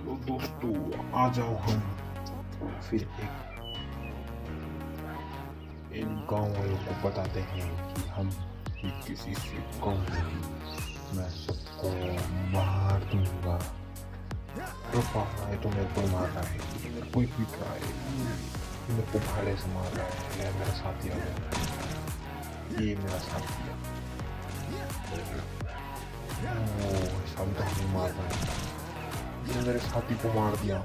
चलो दोस्तों आ जाओ हम फिर एक इन गाँव वालों को बताते हैं कि हम किसी से कम नहीं, मैं सबको मार दूंगा। रुपा है तो मेरे को मार रहा है, मेरे कोई पीट रहा है, मेरे को भाड़े से मार रहा है, यह मेरा साथी आ गया, ये मेरा साथी मार रहा है, मैंने मेरे साथी को मार दिया,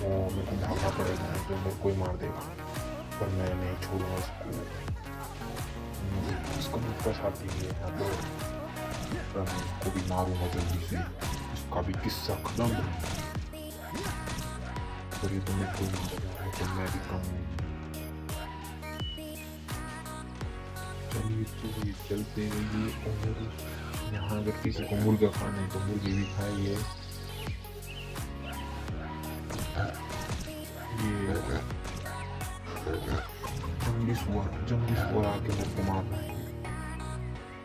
वो मेरे को भागना पड़ेगा तो मेरे को ही मार देगा, पर मैं नहीं छोड़ूंगा उसको, उसको मेरा साथी ही है तो मैं उसको भी मारूंगा जल्दी से, उसका भी किस्सा खत्म। पर ये तो मेरे को मार रहा है तो मैं भी कम नहीं। चलिए तो चलते रहिए, और यहाँ अगर किसी को मुर्गा खाना है तो मुर्गी भी खाइए। जंगली सुअर आके मेरे को मारना है,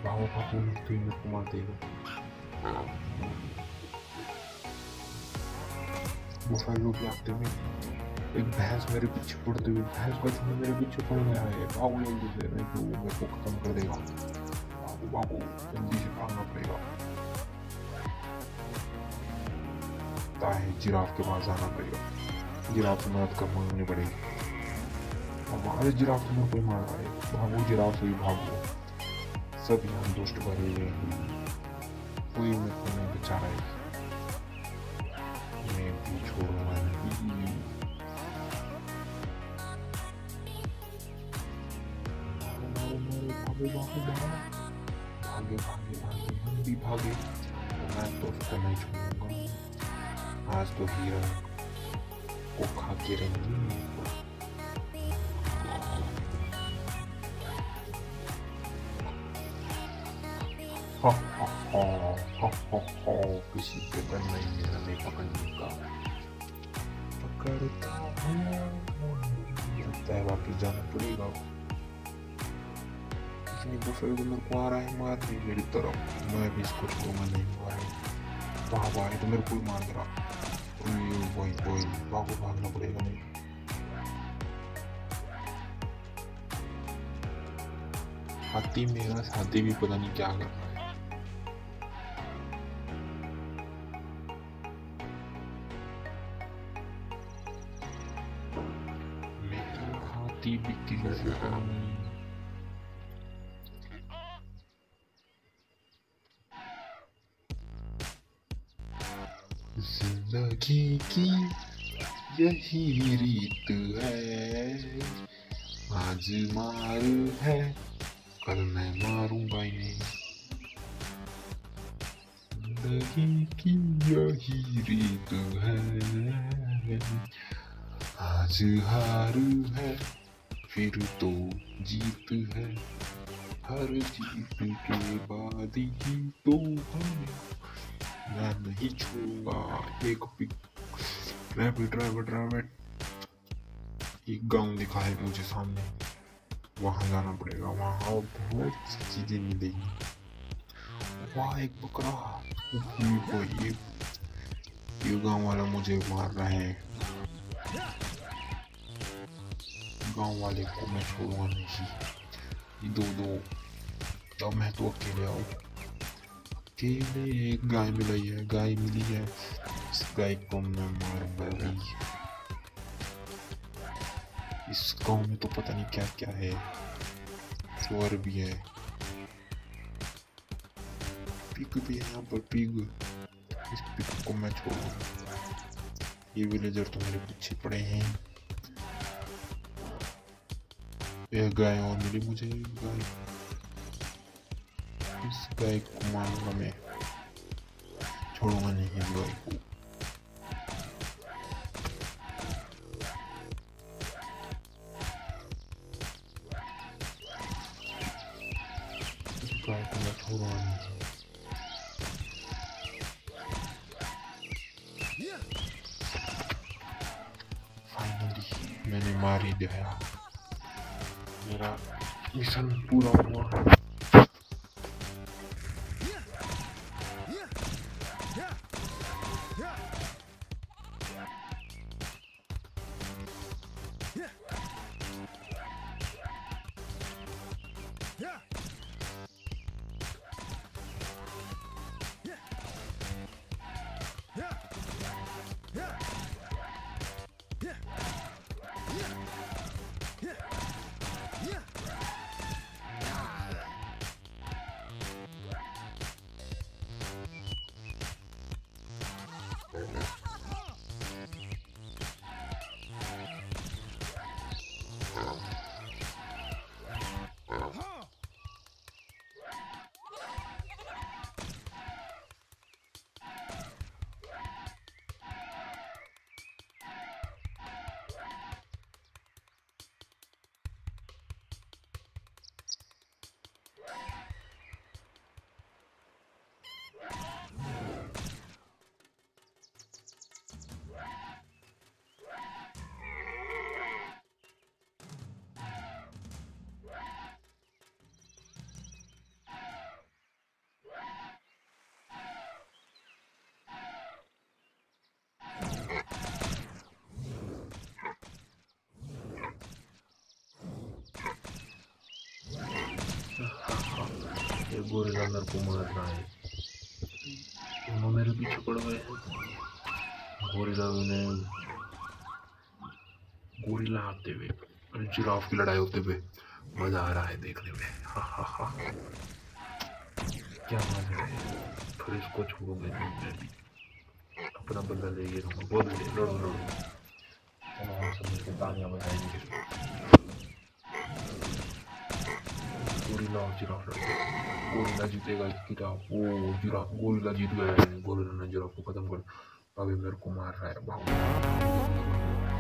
बाबा बापू तो मेरे को मार देगा। बुफेलो के आते में एक भैंस मेरे पीछे पड़ते हुए, भैंस का झुंड मेरे पीछे पड़ गया है, भागो जल्दी से, नहीं तो मेरे को खत्म कर देगा। बाबू बाबू जल्दी से भागना पड़ेगा, ताकि जिराफ के पास जाना पड़ेगा, जिराफ से मदद कर मांगनी पड़ेगी। हमारे जिराफ में कोई मार रहा है, भागो जिराफ से भी भागो, सब यहाँ दुष्ट भरे हुए हैं, कोई मेरे को नहीं बचा रहा है, मैं भी छोड़ूंगा नहीं। भागे भागे भागे भागे भागे, हम भी भागे, मैं तो उसको नहीं छोड़ूंगा, आज तो हीरा को खा के रहेंगे। किसी के बन नहीं मेरा, मैं पकड़ता हूँ, लगता है वापस जाना पड़ेगा। इसलिए बुफेलो मेरे को आ रहा है मारने मेरी तरफ, मैं भी इसको छोड़ूंगा नहीं। वहाँ बाहर तो मेरे को ही मार रहा, वही वही बाबू भागना पड़ेगा मुझे। हाथी मेरा साथी भी पता नहीं क्या कर रहा है, जिंदगी की यही रीत है, आज मार है कल मैं मारूंगा नहीं। जिंदगी की यही रीत है, आज हार है फिर तो जीत है, हर जीत के बाद ही तो मैं नहीं छोड़ूंगा। एक रैबिट रैबिट रैबिट, एक गांव दिखा है मुझे सामने, वहाँ जाना पड़ेगा, वहाँ बहुत सी चीजें मिलेंगी। वहाँ एक बकरा, ये गांव वाला मुझे मार रहा है, गाँव वाले को मैं छोड़ूंगा नहीं। दो मैं तो अकेले आओ, अकेले एक गाय मिली है, गाय मिली है, इस गाय को मैं मारूंगा नहीं। इस गाँव में तो पता नहीं क्या क्या है, चोर भी है, पिग भी है यहाँ पर, पिग, इस पिग को मैं छोड़ूंगा। ये विलेजर तो मेरे पीछे पड़े हैं, एक गाय और मिली मुझे, गाय, इस गाय को मारूंगा मैं, छोड़ूंगा नहीं इस गाय को। इस गाय को मैं छोड़ूंगा नहीं। फाइनली मैंने मार ही दिया, मेरा मिशन पूरा हुआ। गोरिल्ला मेरे को मार रहा है। दोनों मेरे पीछे पड़ गए हैं। गोरिल्ला आते हुए और जिराफ की लड़ाई होते हुए मज़ा आ रहा है देखने में। हा। क्या मज़ा है। फिर इसको छोड़ोगे अपना बदला लेंगे। लड़ो। चलो हम सब इसको तालियां बजाएंगे। जिराफ गोरिल्ला जीतेगा। जिराफ गोरिल्ला जीत गया है। गोरिल्ला ने जिराफ को खत्म कर। अभी मेरे को मार रहा है।